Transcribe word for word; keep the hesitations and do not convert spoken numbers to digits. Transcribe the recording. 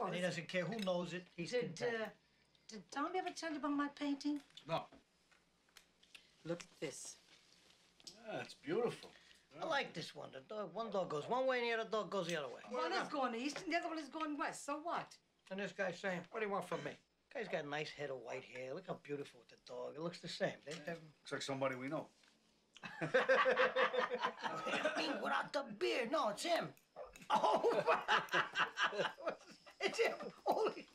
Well, and he doesn't care who knows it. He's did, uh, did Tom ever tell you about my painting? No. Look at this. Ah, it's beautiful. I like this one. The dog, one dog goes one way and the other dog goes the other way. One is going east and the other one is going west. So what? And this guy's saying, what do you want from me? The guy's got a nice head of white hair. Look how beautiful with the dog. It looks the same. They, looks like somebody we know. Without the beard. No, it's him. Oh! It's him. Holy...